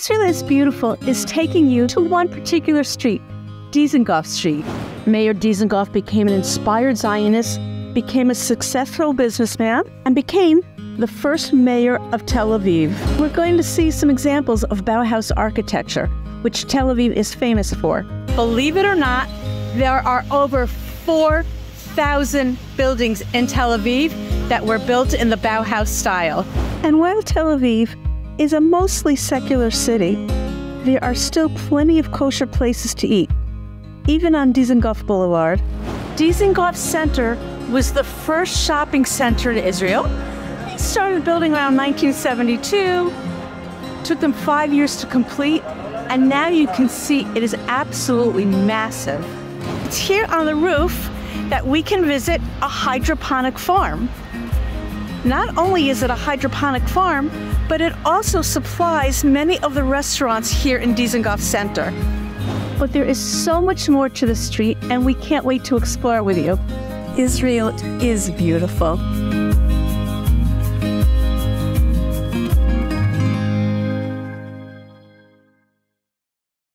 Israel is Beautiful is taking you to one particular street, Dizengoff Street. Meir Dizengoff became an inspired Zionist, became a successful businessman, and became the first mayor of Tel Aviv. We're going to see some examples of Bauhaus architecture, which Tel Aviv is famous for. Believe it or not, there are over 4,000 buildings in Tel Aviv that were built in the Bauhaus style. And while Tel Aviv is a mostly secular city, there are still plenty of kosher places to eat, even on Dizengoff Boulevard. Dizengoff Center was the first shopping center in Israel. They started building around 1972, took them 5 years to complete, and now you can see it is absolutely massive. It's here on the roof that we can visit a hydroponic farm. Not only is it a hydroponic farm, but it also supplies many of the restaurants here in Dizengoff Center. But there is so much more to the street, and we can't wait to explore with you. Israel is beautiful.